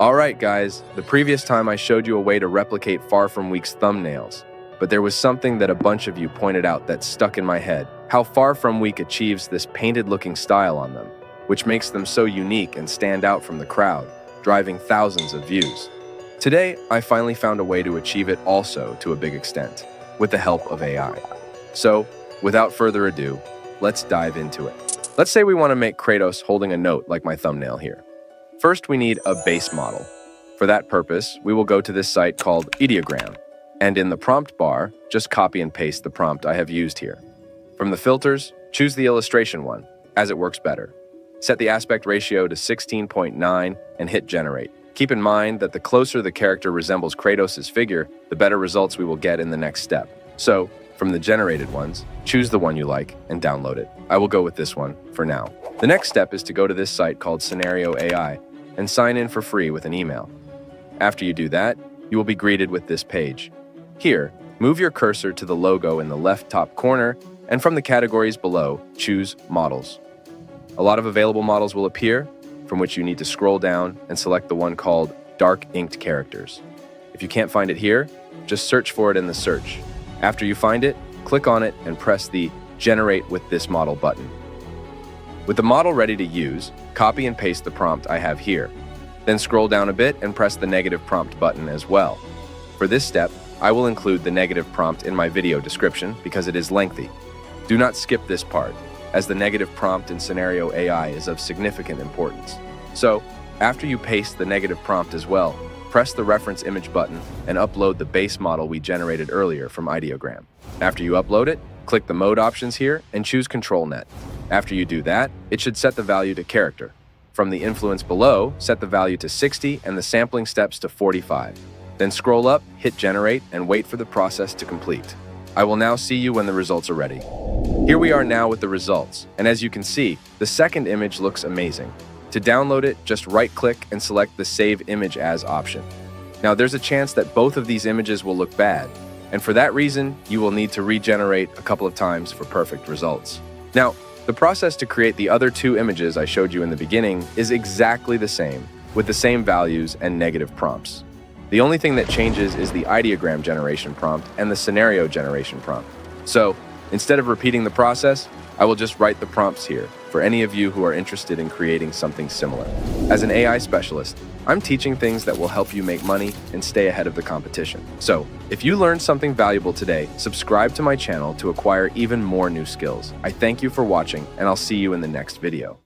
Alright guys, the previous time I showed you a way to replicate Far From Weak's thumbnails, but there was something that a bunch of you pointed out that stuck in my head, how Far From Weak achieves this painted looking style on them, which makes them so unique and stand out from the crowd, driving thousands of views. Today, I finally found a way to achieve it also to a big extent, with the help of AI. So, without further ado, let's dive into it. Let's say we want to make Kratos holding a note like my thumbnail here. First, we need a base model. For that purpose, we will go to this site called Ideogram, and in the prompt bar, just copy and paste the prompt I have used here. From the filters, choose the illustration one, as it works better. Set the aspect ratio to 16.9 and hit generate. Keep in mind that the closer the character resembles Kratos' figure, the better results we will get in the next step. So, from the generated ones, choose the one you like and download it. I will go with this one for now. The next step is to go to this site called Scenario AI, and sign in for free with an email. After you do that, you will be greeted with this page. Here, move your cursor to the logo in the left top corner, and from the categories below, choose Models. A lot of available models will appear, from which you need to scroll down and select the one called Dark Inked Characters. If you can't find it here, just search for it in the search. After you find it, click on it and press the Generate with this model button. With the model ready to use, copy and paste the prompt I have here. Then scroll down a bit and press the negative prompt button as well. For this step, I will include the negative prompt in my video description because it is lengthy. Do not skip this part, as the negative prompt in Scenario AI is of significant importance. So, after you paste the negative prompt as well, press the reference image button and upload the base model we generated earlier from Ideogram. After you upload it, click the mode options here and choose ControlNet. After you do that, it should set the value to character. From the influence below, set the value to 60 and the sampling steps to 45. Then scroll up, hit generate, and wait for the process to complete. I will now see you when the results are ready. Here we are now with the results, and as you can see, the second image looks amazing. To download it, just right-click and select the Save Image As option. Now there's a chance that both of these images will look bad, and for that reason, you will need to regenerate a couple of times for perfect results. Now, the process to create the other two images I showed you in the beginning is exactly the same, with the same values and negative prompts. The only thing that changes is the ideogram generation prompt and the scenario generation prompt. So, instead of repeating the process, I will just write the prompts here for any of you who are interested in creating something similar. As an AI specialist, I'm teaching things that will help you make money and stay ahead of the competition. So, if you learned something valuable today, subscribe to my channel to acquire even more new skills. I thank you for watching, and I'll see you in the next video.